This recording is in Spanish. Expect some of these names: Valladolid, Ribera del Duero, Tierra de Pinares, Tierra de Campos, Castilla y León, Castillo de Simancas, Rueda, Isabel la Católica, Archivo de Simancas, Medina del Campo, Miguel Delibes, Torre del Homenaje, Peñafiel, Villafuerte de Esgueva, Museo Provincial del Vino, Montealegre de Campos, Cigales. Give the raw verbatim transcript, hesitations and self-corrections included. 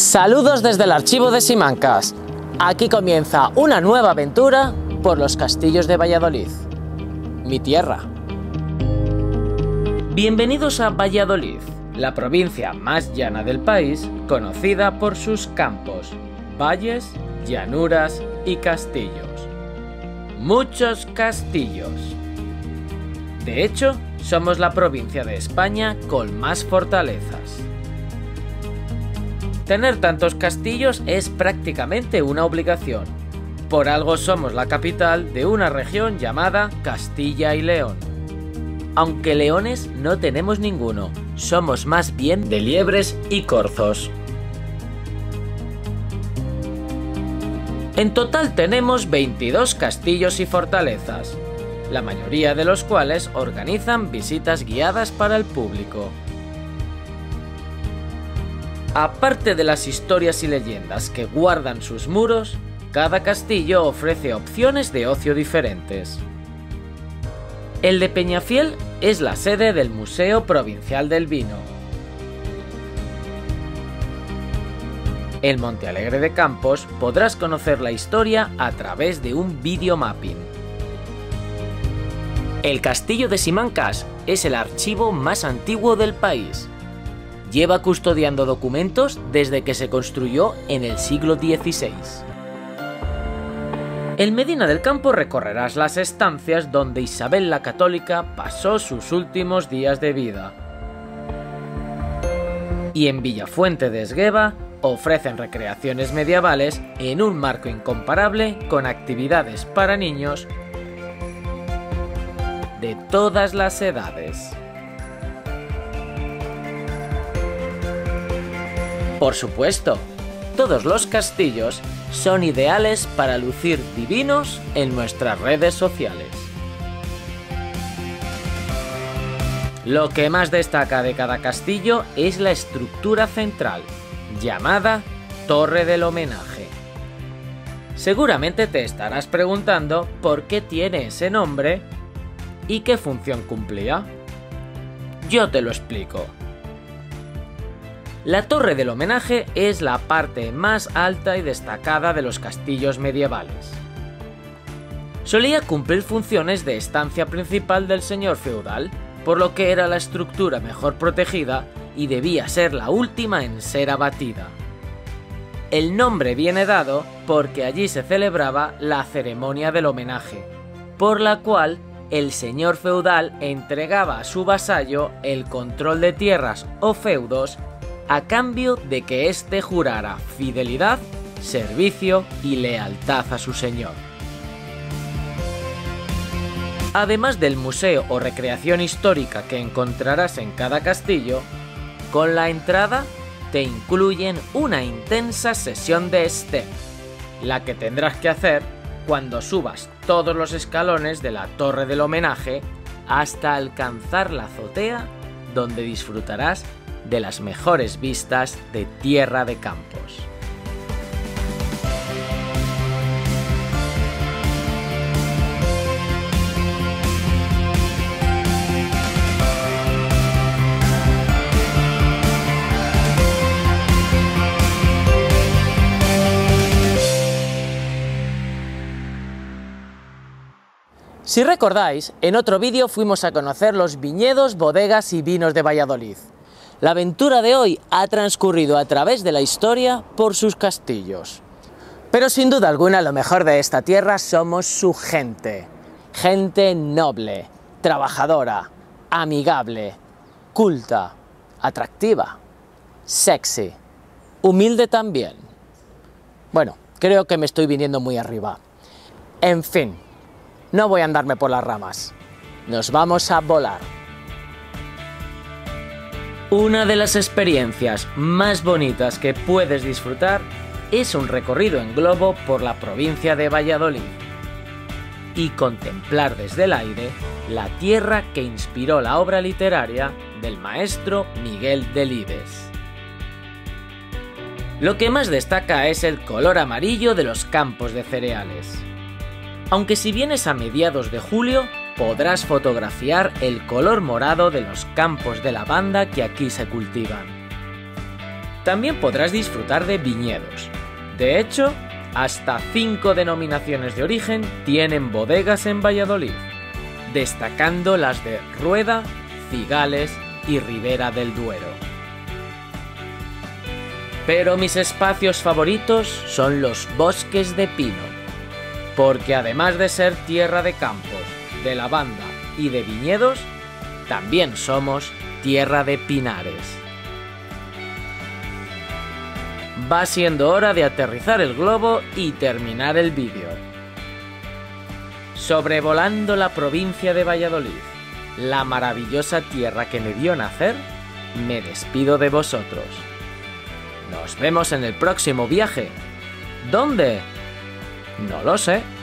Saludos desde el Archivo de Simancas. Aquí comienza una nueva aventura por los castillos de Valladolid, mi tierra. Bienvenidos a Valladolid, la provincia más llana del país, conocida por sus campos, valles, llanuras y castillos. Muchos castillos. De hecho, somos la provincia de España con más fortalezas. Tener tantos castillos es prácticamente una obligación. Por algo somos la capital de una región llamada Castilla y León. Aunque leones no tenemos ninguno, somos más bien de liebres y corzos. En total tenemos veintidós castillos y fortalezas, la mayoría de los cuales organizan visitas guiadas para el público. Aparte de las historias y leyendas que guardan sus muros, cada castillo ofrece opciones de ocio diferentes. El de Peñafiel es la sede del Museo Provincial del Vino. En Montealegre de Campos podrás conocer la historia a través de un videomapping. El Castillo de Simancas es el archivo más antiguo del país. Lleva custodiando documentos desde que se construyó en el siglo dieciséis. En Medina del Campo recorrerás las estancias donde Isabel la Católica pasó sus últimos días de vida. Y en Villafuerte de Esgueva ofrecen recreaciones medievales en un marco incomparable con actividades para niños de todas las edades. Por supuesto, todos los castillos son ideales para lucir divinos en nuestras redes sociales. Lo que más destaca de cada castillo es la estructura central, llamada Torre del Homenaje. Seguramente te estarás preguntando por qué tiene ese nombre y qué función cumplía. Yo te lo explico. La Torre del Homenaje es la parte más alta y destacada de los castillos medievales. Solía cumplir funciones de estancia principal del señor feudal, por lo que era la estructura mejor protegida y debía ser la última en ser abatida. El nombre viene dado porque allí se celebraba la ceremonia del homenaje, por la cual el señor feudal entregaba a su vasallo el control de tierras o feudos a cambio de que éste jurara fidelidad, servicio y lealtad a su señor. Además del museo o recreación histórica que encontrarás en cada castillo, con la entrada te incluyen una intensa sesión de step, la que tendrás que hacer cuando subas todos los escalones de la Torre del Homenaje hasta alcanzar la azotea, donde disfrutarás de las mejores vistas de Tierra de Campos. Si recordáis, en otro vídeo fuimos a conocer los viñedos, bodegas y vinos de Valladolid. La aventura de hoy ha transcurrido a través de la historia por sus castillos. Pero sin duda alguna lo mejor de esta tierra somos su gente. Gente noble, trabajadora, amigable, culta, atractiva, sexy, humilde también. Bueno, creo que me estoy viniendo muy arriba. En fin, no voy a andarme por las ramas. Nos vamos a volar. Una de las experiencias más bonitas que puedes disfrutar es un recorrido en globo por la provincia de Valladolid y contemplar desde el aire la tierra que inspiró la obra literaria del maestro Miguel Delibes. Lo que más destaca es el color amarillo de los campos de cereales. Aunque si vienes a mediados de julio, podrás fotografiar el color morado de los campos de lavanda que aquí se cultivan. También podrás disfrutar de viñedos. De hecho, hasta cinco denominaciones de origen tienen bodegas en Valladolid, destacando las de Rueda, Cigales y Ribera del Duero. Pero mis espacios favoritos son los bosques de pino, porque además de ser tierra de campos, de lavanda y de viñedos, también somos tierra de pinares. Va siendo hora de aterrizar el globo y terminar el vídeo. Sobrevolando la provincia de Valladolid, la maravillosa tierra que me vio nacer, me despido de vosotros. Nos vemos en el próximo viaje. ¿Dónde? No lo sé.